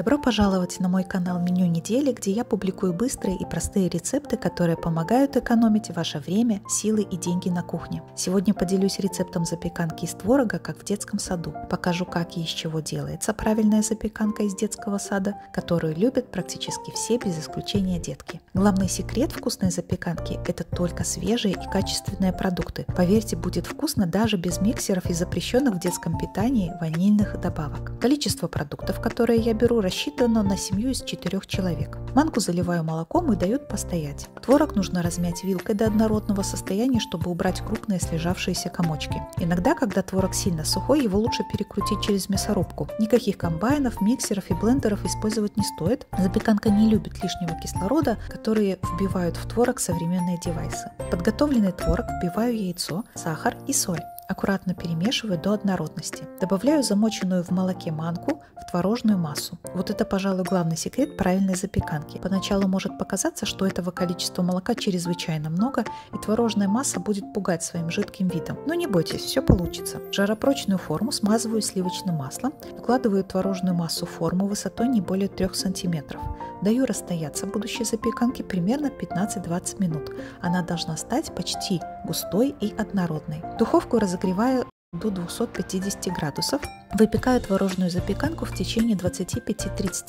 Добро пожаловать на мой канал «Меню недели», где я публикую быстрые и простые рецепты, которые помогают экономить ваше время, силы и деньги на кухне. Сегодня поделюсь рецептом запеканки из творога, как в детском саду. Покажу, как и из чего делается правильная запеканка из детского сада, которую любят практически все, без исключения детки. Главный секрет вкусной запеканки – это только свежие и качественные продукты. Поверьте, будет вкусно даже без миксеров и запрещенных в детском питании ванильных добавок. Количество продуктов, которые я беру, рассчитано на семью из 4 человек. Манку заливаю молоком и даю постоять. Творог нужно размять вилкой до однородного состояния, чтобы убрать крупные слежавшиеся комочки. Иногда, когда творог сильно сухой, его лучше перекрутить через мясорубку. Никаких комбайнов, миксеров и блендеров использовать не стоит. Запеканка не любит лишнего кислорода, который вбивают в творог современные девайсы. В подготовленный творог вбиваю яйцо, сахар и соль. Аккуратно перемешиваю до однородности. Добавляю замоченную в молоке манку в творожную массу. Вот это, пожалуй, главный секрет правильной запеканки. Поначалу может показаться, что этого количества молока чрезвычайно много, и творожная масса будет пугать своим жидким видом. Но не бойтесь, все получится. Жаропрочную форму смазываю сливочным маслом, вкладываю творожную массу в форму высотой не более 3 см. Даю расстояться будущей запеканке примерно 15-20 минут. Она должна стать почти густой и однородной. Духовку разогреваю до 250 градусов, выпекаю творожную запеканку в течение 25-30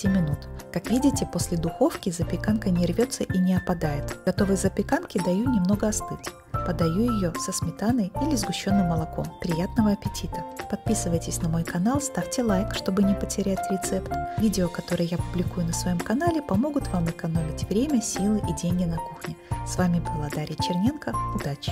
минут. Как видите, после духовки запеканка не рвется и не опадает. Готовой запеканке даю немного остыть. Подаю ее со сметаной или сгущенным молоком. Приятного аппетита! Подписывайтесь на мой канал, ставьте лайк, чтобы не потерять рецепт. Видео, которые я публикую на своем канале, помогут вам экономить время, силы и деньги на кухне. С вами была Дарья Черненко. Удачи!